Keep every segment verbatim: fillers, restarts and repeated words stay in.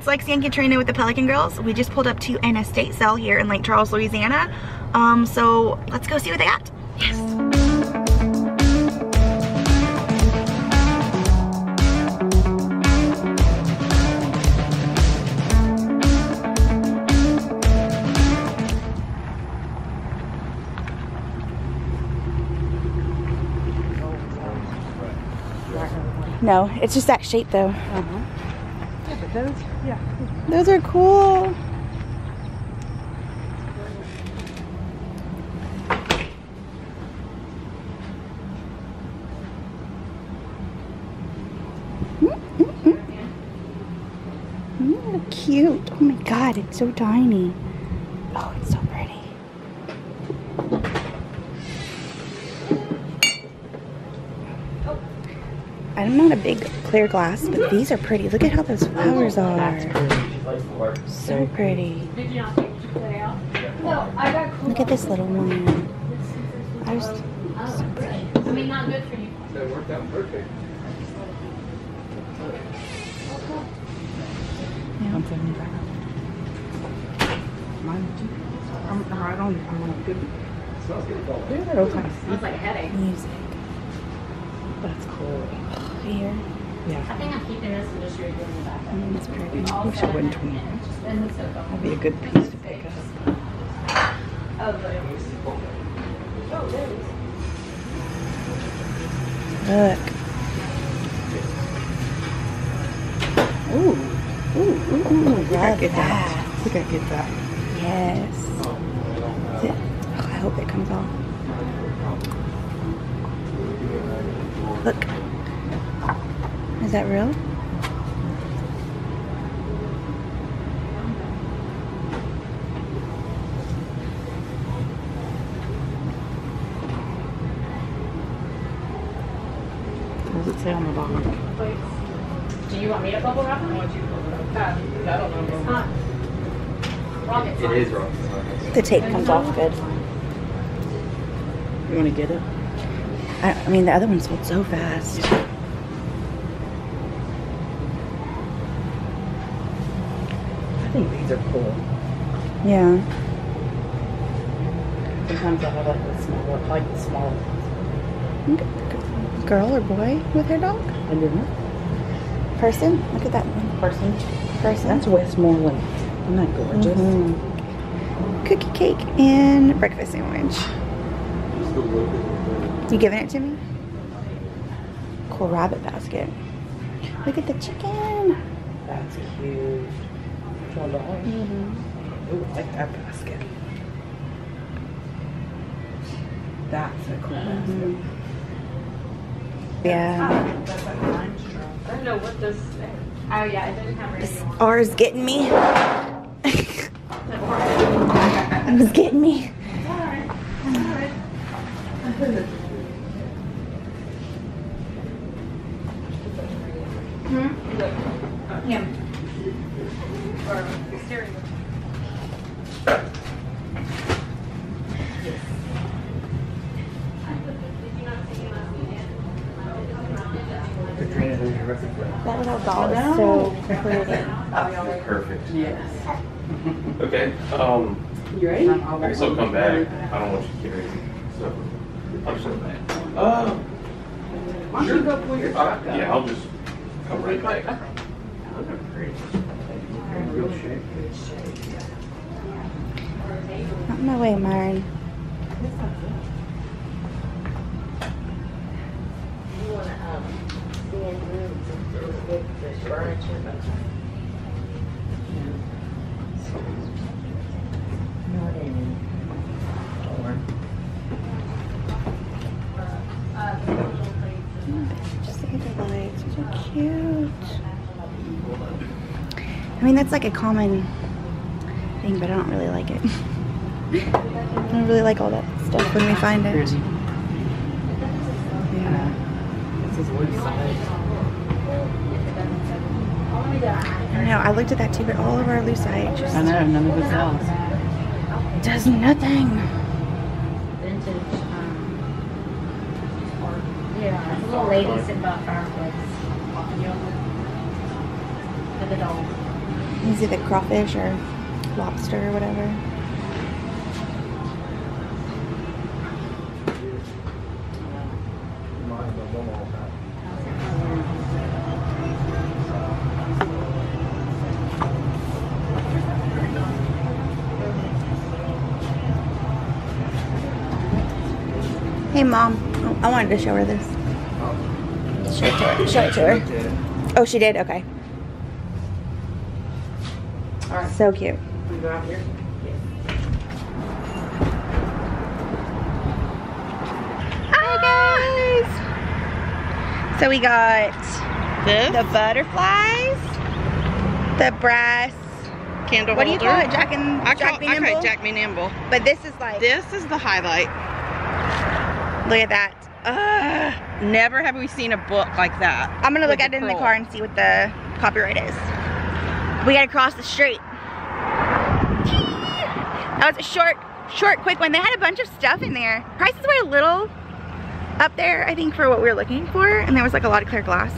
it's Lexi and Katrina with the Pelican Girls. We just pulled up to an estate sale here in Lake Charles, Louisiana. Um, so let's go see what they got. Yes. No, it's just that shape though. Uh-huh. Yeah, but those, yeah. Those are cool. Mm-hmm. Mm, cute. Oh my God, it's so tiny. Oh, it's so pretty. I'm not a big clear glass, but these are pretty. Look at how those flowers are. So pretty. Look at this little one. I was so pretty. I mean, not good for you. That worked out perfect. I don't I'm It's like a headache. Music. That's cool. Here. Yeah. I think I'm keeping this and just redoing the back. Mm, that's pretty. I wish I wouldn't tween. That'd be a good piece to pick up. Oh, there it is. Oh, there it is. Look. Ooh. Ooh, ooh, ooh. I think I get that. I think I get that. Yes. Oh, I hope it comes off. Look. Is that real? What does it say on the bottom? Do you want me to bubble wrap them? I want you to bubble wrap them. I don't know. It's not rocket science. It is rocket science. The tape comes off good. You want to get it? I, I mean, the other one sold so fast. I think these are cool. Yeah. Sometimes I have like the smaller, like the smaller ones. Girl or boy with her dog? I didn't. Person? Look at that one. Person. Person. That's Westmoreland. Isn't that gorgeous? Mm-hmm. Cookie cake and breakfast sandwich. You giving it to me? Cool rabbit basket. Look at the chicken. That's cute. Mm-hmm. Ooh, I like that basket. That's a cool mm-hmm. basket. Yeah. I don't know what this is. Oh yeah, it doesn't have this R is getting me. It was getting me. Alright. Alright. Hmm? Yeah. Or steering wheel. Yes. That little doll is so pretty. That's perfect. Yes. Okay. Um, you ready? I guess I'll come back. I don't want you carrying me. So, I'll just come back. Uh, Why don't you go pull your truck up? Yeah, I'll just come right back. Those are pretty. Real shape. Not my way, Mari. You want to um, see in rooms and get the furniture. Not any. Just look at the lights. These are cute. I mean, that's like a common thing, but I don't really like it. I don't really like all that stuff when we find it. Yeah. This is Lucite. I know, I looked at that too, but all of our Lucite just... I know, none of it sells. Does nothing. Vintage. Yeah, it's a little ladies in the fireplace. For the dog. It was either crawfish or lobster or whatever. Hey Mom, I wanted to show her this. Show it to her. Show it to her. Oh, she did? Okay. All right. So cute. Can we go out here? Yes. Hi guys! So we got this? the butterflies, the brass candle holder. What do you call it? Jack and I Jack call, Me I Nimble? Jack Me Nimble. But this is like... This is the highlight. Look at that. Ugh. Never have we seen a book like that. I'm gonna look at it in the car and see what the copyright is. We gotta cross the street. That was a short, short, quick one. They had a bunch of stuff in there. Prices were a little up there, I think, for what we were looking for. And there was like a lot of clear glass.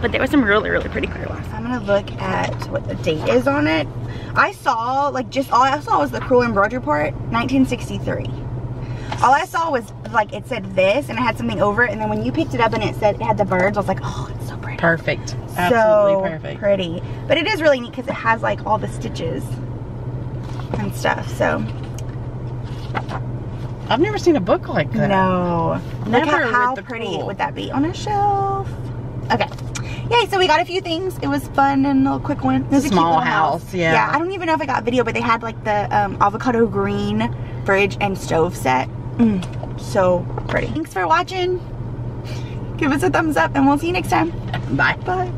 But there was some really, really pretty clear glass. I'm gonna look at what the date is on it. I saw, like just all I saw was the cruel embroidery part, nineteen sixty-three. All I saw was like it said this and it had something over it, and then when you picked it up and it said it had the birds, I was like, oh, it's so pretty. Perfect. Absolutely so perfect. Pretty. But it is really neat because it has like all the stitches and stuff. So I've never seen a book like that. No. Never. Look at how pretty pool. would that be on a shelf. Okay. Yay, so we got a few things. It was fun and a quick one. It was a small house. house. Yeah. Yeah. I don't even know if I got video, but they had like the um, avocado green fridge and stove set. Mm, so pretty. Thanks for watching. Give us a thumbs up and we'll see you next time. Bye. Bye.